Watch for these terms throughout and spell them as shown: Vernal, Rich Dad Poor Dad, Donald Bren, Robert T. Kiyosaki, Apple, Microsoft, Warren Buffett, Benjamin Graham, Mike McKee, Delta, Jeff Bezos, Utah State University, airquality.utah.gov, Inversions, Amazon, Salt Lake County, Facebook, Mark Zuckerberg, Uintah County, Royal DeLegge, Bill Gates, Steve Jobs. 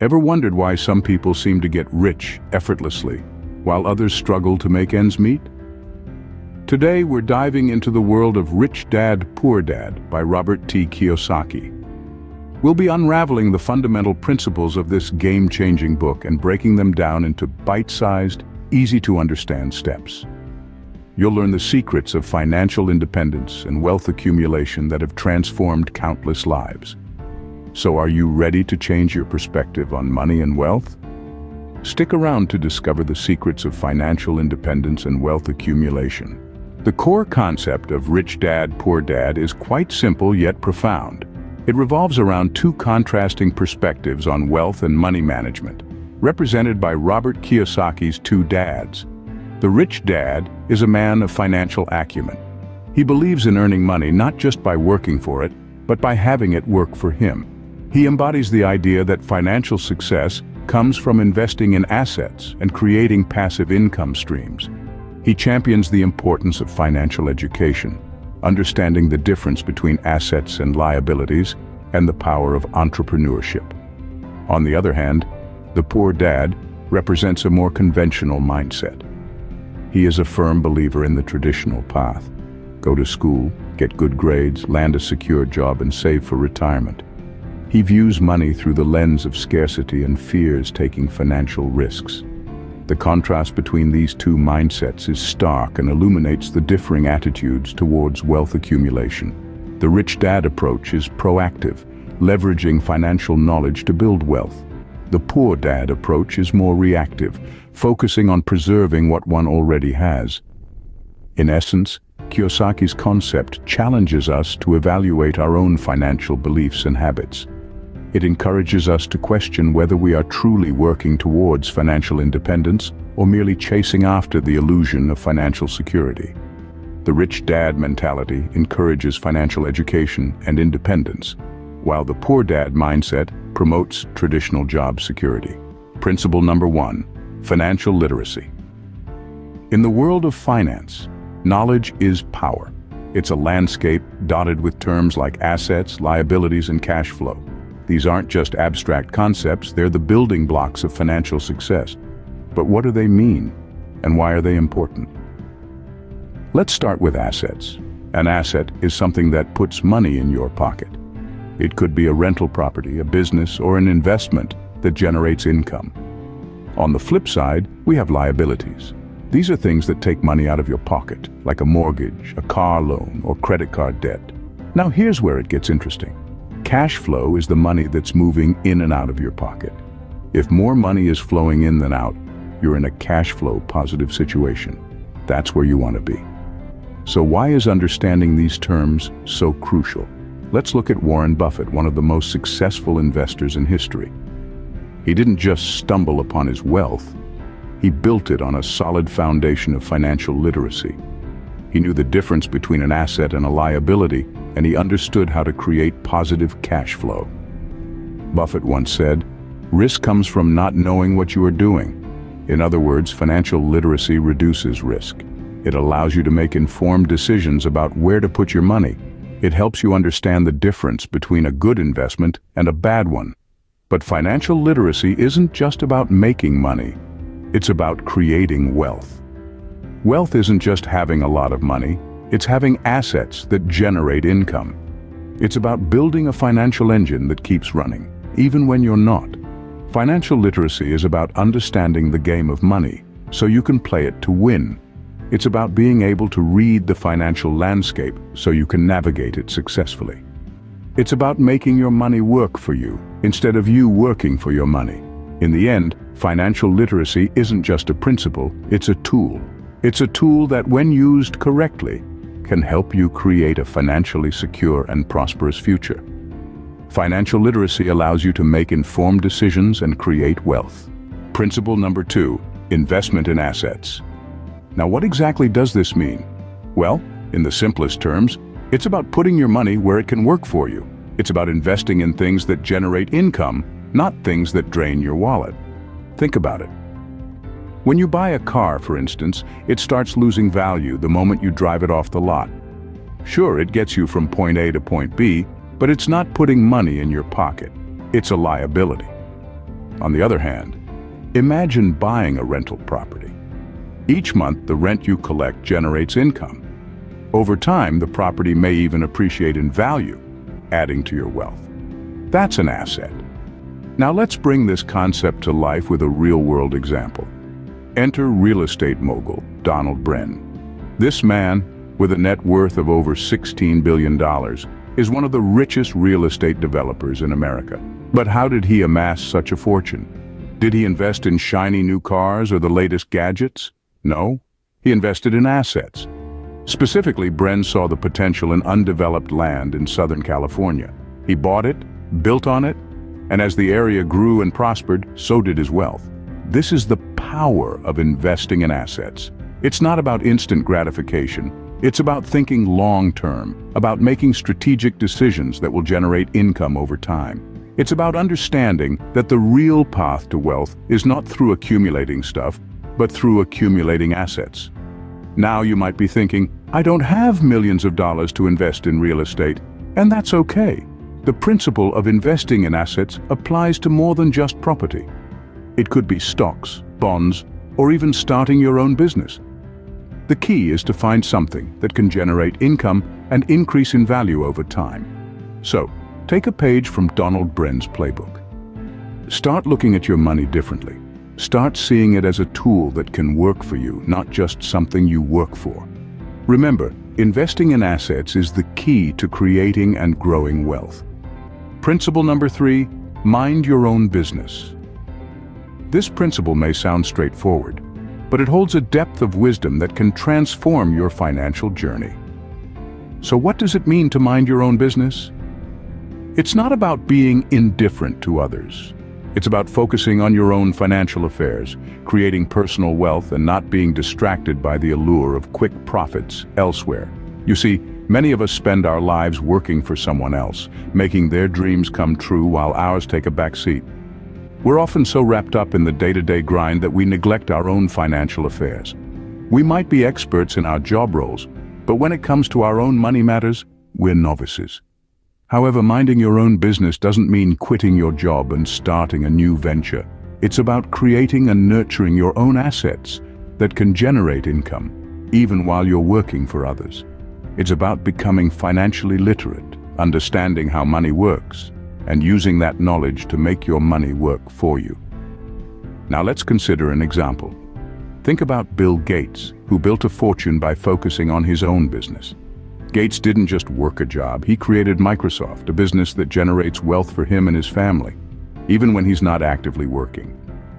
Ever wondered why some people seem to get rich effortlessly, while others struggle to make ends meet? Today, we're diving into the world of Rich Dad, Poor Dad by Robert T. Kiyosaki. We'll be unraveling the fundamental principles of this game-changing book and breaking them down into bite-sized, easy-to-understand steps. You'll learn the secrets of financial independence and wealth accumulation that have transformed countless lives. So are you ready to change your perspective on money and wealth? Stick around to discover the secrets of financial independence and wealth accumulation. The core concept of Rich Dad, Poor Dad is quite simple yet profound. It revolves around two contrasting perspectives on wealth and money management, represented by Robert Kiyosaki's two dads. The rich dad is a man of financial acumen. He believes in earning money not just by working for it, but by having it work for him. He embodies the idea that financial success comes from investing in assets and creating passive income streams. He champions the importance of financial education, understanding the difference between assets and liabilities, and the power of entrepreneurship. On the other hand, the poor dad represents a more conventional mindset. He is a firm believer in the traditional path. Go to school, get good grades, land a secure job, and save for retirement. He views money through the lens of scarcity and fears taking financial risks. The contrast between these two mindsets is stark and illuminates the differing attitudes towards wealth accumulation. The rich dad approach is proactive, leveraging financial knowledge to build wealth. The poor dad approach is more reactive, focusing on preserving what one already has. In essence, Kiyosaki's concept challenges us to evaluate our own financial beliefs and habits. It encourages us to question whether we are truly working towards financial independence or merely chasing after the illusion of financial security. The rich dad mentality encourages financial education and independence, while the poor dad mindset promotes traditional job security. Principle number one, financial literacy. In the world of finance, knowledge is power. It's a landscape dotted with terms like assets, liabilities, and cash flow. These aren't just abstract concepts, they're the building blocks of financial success. But what do they mean, and why are they important? Let's start with assets. An asset is something that puts money in your pocket. It could be a rental property, a business, or an investment that generates income. On the flip side, we have liabilities. These are things that take money out of your pocket, like a mortgage, a car loan, or credit card debt. Now here's where it gets interesting. Cash flow is the money that's moving in and out of your pocket. If more money is flowing in than out, you're in a cash flow positive situation. That's where you want to be. So why is understanding these terms so crucial? Let's look at Warren Buffett, one of the most successful investors in history. He didn't just stumble upon his wealth. He built it on a solid foundation of financial literacy. He knew the difference between an asset and a liability, and he understood how to create positive cash flow. Buffett once said, "Risk comes from not knowing what you are doing." In other words, financial literacy reduces risk. It allows you to make informed decisions about where to put your money. It helps you understand the difference between a good investment and a bad one. But financial literacy isn't just about making money. It's about creating wealth. Wealth isn't just having a lot of money, it's having assets that generate income. It's about building a financial engine that keeps running, even when you're not. Financial literacy is about understanding the game of money, so you can play it to win. It's about being able to read the financial landscape so you can navigate it successfully. It's about making your money work for you, instead of you working for your money. In the end, financial literacy isn't just a principle, it's a tool. It's a tool that, when used correctly, can help you create a financially secure and prosperous future. Financial literacy allows you to make informed decisions and create wealth. Principle number two, investment in assets. Now, what exactly does this mean? Well, in the simplest terms, it's about putting your money where it can work for you. It's about investing in things that generate income, not things that drain your wallet. Think about it. When you buy a car, for instance, it starts losing value the moment you drive it off the lot. Sure, it gets you from point A to point B, but it's not putting money in your pocket. It's a liability. On the other hand, imagine buying a rental property. Each month, the rent you collect generates income. Over time, the property may even appreciate in value, adding to your wealth. That's an asset. Now let's bring this concept to life with a real-world example. Enter real estate mogul Donald Bren. This man, with a net worth of over $16 billion, is one of the richest real estate developers in America. But how did he amass such a fortune? Did he invest in shiny new cars or the latest gadgets? No, he invested in assets. Specifically, Bren saw the potential in undeveloped land in Southern California. He bought it, built on it, and as the area grew and prospered, so did his wealth. This is the power of investing in assets. It's not about instant gratification. It's about thinking long-term, about making strategic decisions that will generate income over time. It's about understanding that the real path to wealth is not through accumulating stuff, but through accumulating assets. Now you might be thinking, I don't have millions of dollars to invest in real estate, and that's okay. The principle of investing in assets applies to more than just property. It could be stocks, bonds, or even starting your own business. The key is to find something that can generate income and increase in value over time. So, take a page from Donald Bren's playbook. Start looking at your money differently. Start seeing it as a tool that can work for you, not just something you work for. Remember, investing in assets is the key to creating and growing wealth. Principle number 3, mind your own business. This principle may sound straightforward, but it holds a depth of wisdom that can transform your financial journey. So what does it mean to mind your own business? It's not about being indifferent to others. It's about focusing on your own financial affairs, creating personal wealth, and not being distracted by the allure of quick profits elsewhere. You see, many of us spend our lives working for someone else, making their dreams come true while ours take a back seat. We're often so wrapped up in the day-to-day grind that we neglect our own financial affairs. We might be experts in our job roles, but when it comes to our own money matters, we're novices. However, minding your own business doesn't mean quitting your job and starting a new venture. It's about creating and nurturing your own assets that can generate income, even while you're working for others. It's about becoming financially literate, understanding how money works, and using that knowledge to make your money work for you. Now let's consider an example. Think about Bill Gates, who built a fortune by focusing on his own business. Gates didn't just work a job, he created Microsoft, a business that generates wealth for him and his family, even when he's not actively working.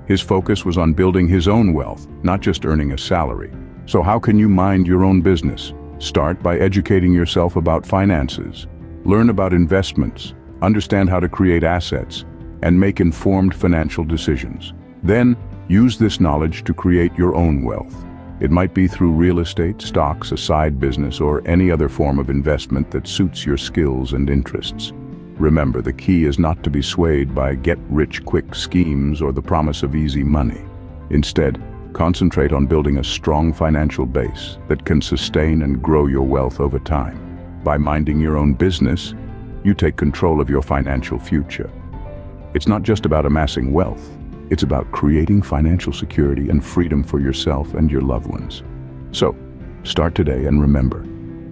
His focus was on building his own wealth, not just earning a salary. So how can you mind your own business? Start by educating yourself about finances, learn about investments, understand how to create assets, and make informed financial decisions. Then, use this knowledge to create your own wealth. It might be through real estate, stocks, a side business, or any other form of investment that suits your skills and interests. Remember, the key is not to be swayed by get-rich-quick schemes or the promise of easy money. Instead, concentrate on building a strong financial base that can sustain and grow your wealth over time. By minding your own business, you take control of your financial future. It's not just about amassing wealth, it's about creating financial security and freedom for yourself and your loved ones. So, start today and remember,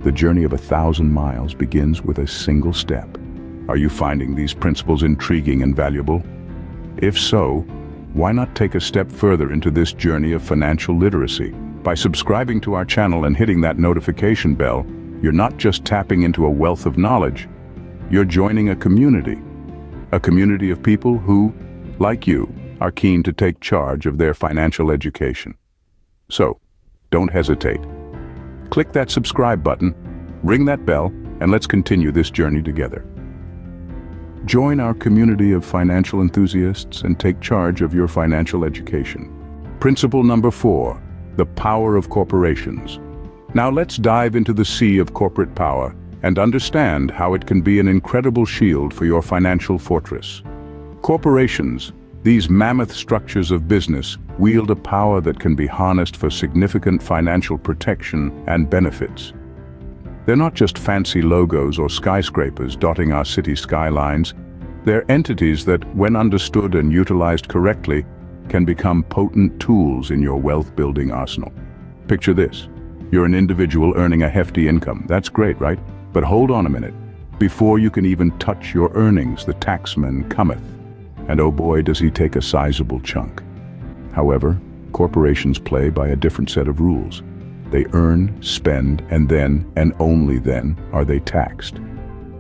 the journey of 1,000 miles begins with a single step. Are you finding these principles intriguing and valuable? If so, why not take a step further into this journey of financial literacy? By subscribing to our channel and hitting that notification bell, you're not just tapping into a wealth of knowledge, you're joining a community of people who, like you, are keen to take charge of their financial education. So, don't hesitate. Click that subscribe button, ring that bell, and let's continue this journey together. Join our community of financial enthusiasts and take charge of your financial education. Principle number 4, the power of corporations. Now let's dive into the sea of corporate power and understand how it can be an incredible shield for your financial fortress. Corporations, these mammoth structures of business, wield a power that can be harnessed for significant financial protection and benefits. They're not just fancy logos or skyscrapers dotting our city skylines. They're entities that, when understood and utilized correctly, can become potent tools in your wealth-building arsenal. Picture this. You're an individual earning a hefty income. That's great, right? But hold on a minute. Before you can even touch your earnings, the taxman cometh. And oh boy, does he take a sizable chunk. However, corporations play by a different set of rules. They earn, spend, and then, and only then, are they taxed.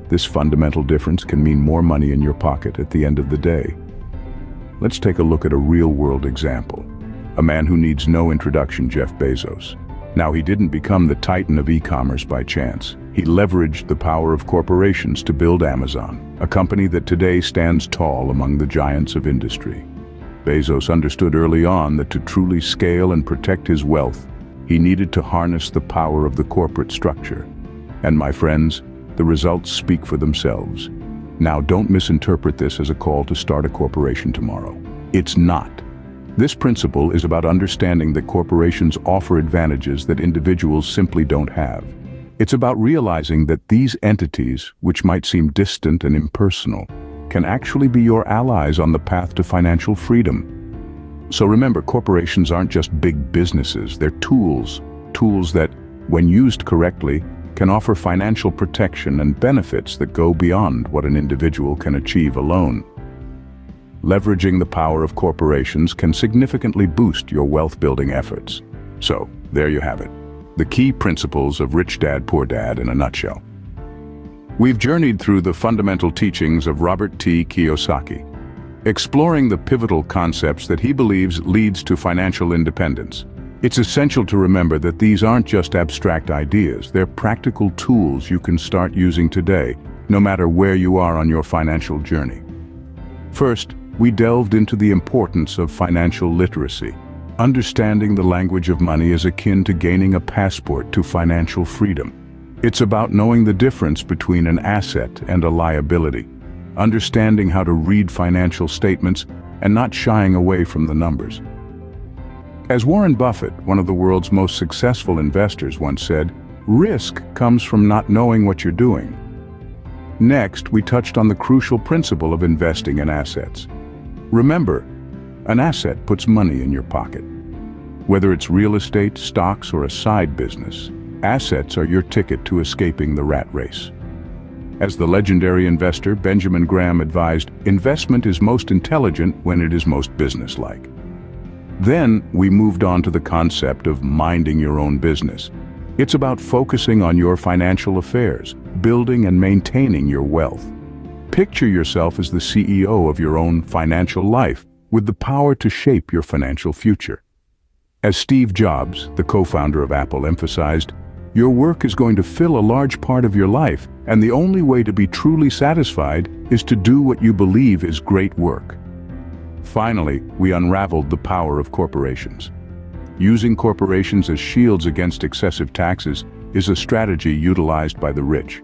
This fundamental difference can mean more money in your pocket at the end of the day. Let's take a look at a real-world example. A man who needs no introduction, Jeff Bezos. Now, he didn't become the titan of e-commerce by chance. He leveraged the power of corporations to build Amazon, a company that today stands tall among the giants of industry. Bezos understood early on that to truly scale and protect his wealth, he needed to harness the power of the corporate structure. And my friends, the results speak for themselves. Now, don't misinterpret this as a call to start a corporation tomorrow. It's not. This principle is about understanding that corporations offer advantages that individuals simply don't have. It's about realizing that these entities, which might seem distant and impersonal, can actually be your allies on the path to financial freedom. So remember, corporations aren't just big businesses, they're tools. Tools that, when used correctly, can offer financial protection and benefits that go beyond what an individual can achieve alone. Leveraging the power of corporations can significantly boost your wealth-building efforts. So, there you have it. The key principles of Rich Dad Poor Dad in a nutshell. We've journeyed through the fundamental teachings of Robert T. Kiyosaki, exploring the pivotal concepts that he believes leads to financial independence. It's essential to remember that these aren't just abstract ideas, they're practical tools you can start using today, no matter where you are on your financial journey. First, we delved into the importance of financial literacy. Understanding the language of money is akin to gaining a passport to financial freedom. It's about knowing the difference between an asset and a liability, understanding how to read financial statements and not shying away from the numbers. As Warren Buffett, one of the world's most successful investors, once said, risk comes from not knowing what you're doing. Next, we touched on the crucial principle of investing in assets. Remember, an asset puts money in your pocket. Whether it's real estate, stocks, or a side business, assets are your ticket to escaping the rat race. As the legendary investor Benjamin Graham advised, investment is most intelligent when it is most businesslike. Then we moved on to the concept of minding your own business. It's about focusing on your financial affairs, building and maintaining your wealth. Picture yourself as the CEO of your own financial life, with the power to shape your financial future. As Steve Jobs, the co-founder of Apple, emphasized, your work is going to fill a large part of your life, and the only way to be truly satisfied is to do what you believe is great work. Finally, we unraveled the power of corporations. Using corporations as shields against excessive taxes is a strategy utilized by the rich.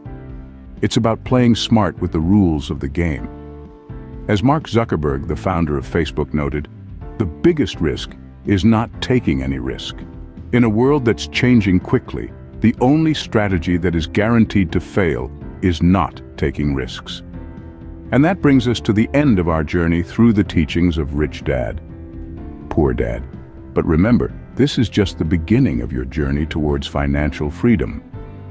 It's about playing smart with the rules of the game. As Mark Zuckerberg, the founder of Facebook, noted, the biggest risk is not taking any risk. In a world that's changing quickly, the only strategy that is guaranteed to fail is not taking risks. And that brings us to the end of our journey through the teachings of Rich Dad, Poor Dad. But remember, this is just the beginning of your journey towards financial freedom.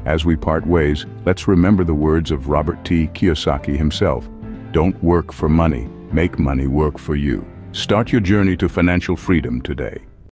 As we part ways, let's remember the words of Robert T. Kiyosaki himself. Don't work for money, make money work for you. Start your journey to financial freedom today.